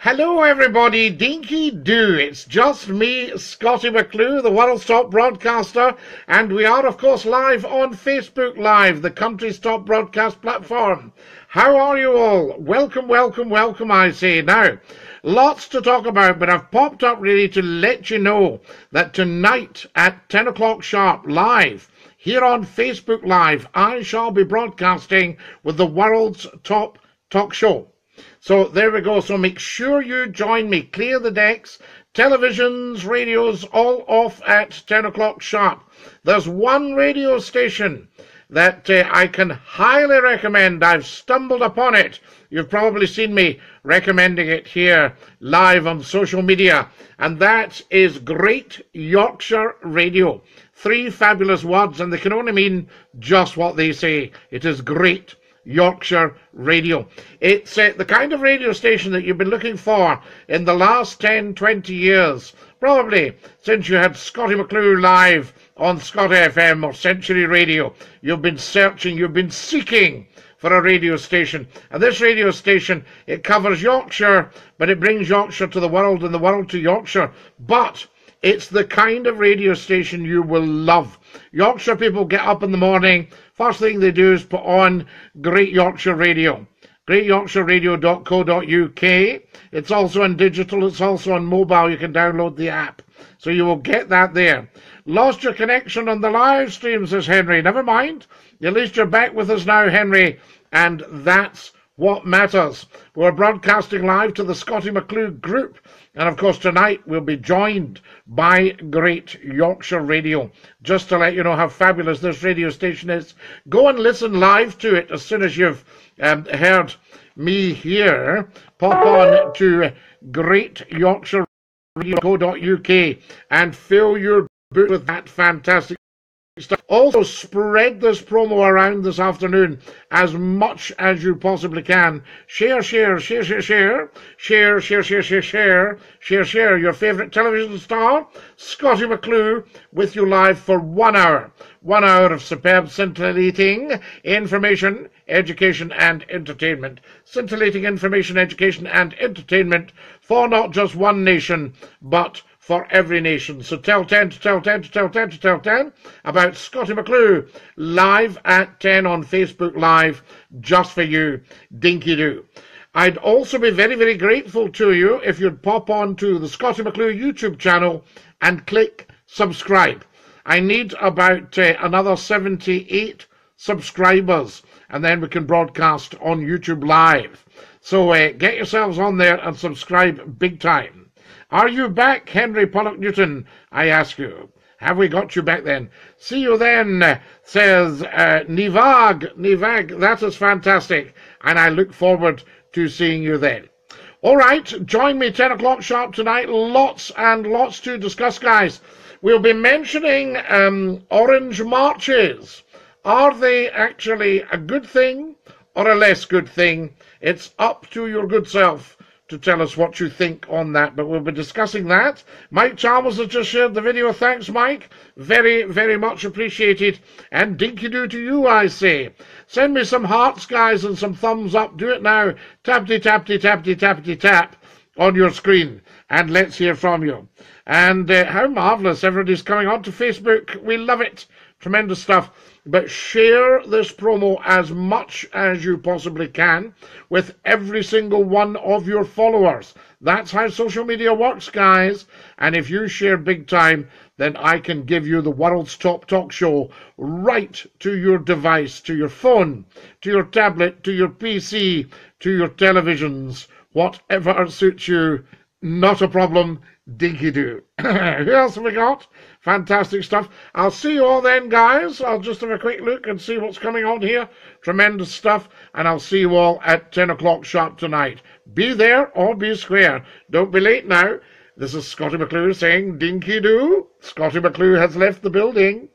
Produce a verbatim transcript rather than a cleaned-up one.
Hello everybody, Dinky-Doo. It's just me, Scottie McClue, the world's top broadcaster, and we are, of course, live on Facebook Live, the country's top broadcast platform. How are you all? Welcome, welcome, welcome, I say. Now, lots to talk about, but I've popped up really to let you know that tonight at ten o'clock sharp, live, here on Facebook Live, I shall be broadcasting with the world's top talk show. So there we go. So make sure you join me. Clear the decks, televisions, radios, all off at ten o'clock sharp. There's one radio station that uh, I can highly recommend. I've stumbled upon it. You've probably seen me recommending it here live on social media. And that is Great Yorkshire Radio. Three fabulous words, and they can only mean just what they say. It is Great Yorkshire Radio. It's uh, the kind of radio station that you've been looking for in the last ten, twenty years, probably since you had Scottie McClue live on Scottie F M or Century Radio. You've been searching, you've been seeking for a radio station. And this radio station, it covers Yorkshire, but it brings Yorkshire to the world and the world to Yorkshire. But it's the kind of radio station you will love. Yorkshire people get up in the morning, first thing they do is put on Great Yorkshire Radio. great yorkshire radio dot co dot U K. It's also on digital, it's also on mobile, you can download the app. So you will get that there. Lost your connection on the live streams, says Henry. Never mind, at least you're back with us now, Henry, and that's what matters. We're broadcasting live to the Scottie McClue group. And of course, tonight we'll be joined by Great Yorkshire Radio. Just to let you know how fabulous this radio station is, go and listen live to it as soon as you've um, heard me here. Pop on to great yorkshire radio dot co dot U K and fill your boot with that fantastic stuff. Also, spread this promo around this afternoon as much as you possibly can. Share, share, share, share, share, share, share, share, share, share, share, share your favourite television star, Scottie McClue, with you live for one hour. One hour of superb, scintillating information, education and entertainment. Scintillating information, education and entertainment for not just one nation, but for every nation. So tell ten to tell ten to tell ten to tell ten about Scottie McClue live at ten on Facebook Live, just for you, Dinky-Doo. I'd also be very, very grateful to you if you'd pop on to the Scottie McClue YouTube channel and click subscribe. I need about uh, another seventy-eight subscribers, and then we can broadcast on YouTube Live. So uh, get yourselves on there and subscribe big time. Are you back, Henry Pollock-Newton? I ask you. Have we got you back then? See you then, says uh, Nivag. Nivag, that is fantastic. And I look forward to seeing you then. All right, join me ten o'clock sharp tonight. Lots and lots to discuss, guys. We'll be mentioning um, orange marches. Are they actually a good thing or a less good thing? It's up to your good self to tell us what you think on that, but we'll be discussing that. Mike Chalmers has just shared the video. Thanks, Mike. Very, very much appreciated. And Dinky-Doo to you, I say. Send me some hearts, guys, and some thumbs up. Do it now. Tapty, tapty, tapty, tapty, tap on your screen, and let's hear from you. And uh, how marvellous everybody's coming on to Facebook. We love it. Tremendous stuff. But share this promo as much as you possibly can with every single one of your followers. That's how social media works, guys. And if you share big time, then I can give you the world's top talk show right to your device, to your phone, to your tablet, to your P C, to your televisions, whatever suits you. Not a problem, Dinky-Doo. Who else have we got? Fantastic stuff. I'll see you all then, guys. I'll just have a quick look and see what's coming on here. Tremendous stuff. And I'll see you all at ten o'clock sharp tonight. Be there or be square. Don't be late now. This is Scottie McClue saying, Dinky-Doo. Scottie McClue has left the building.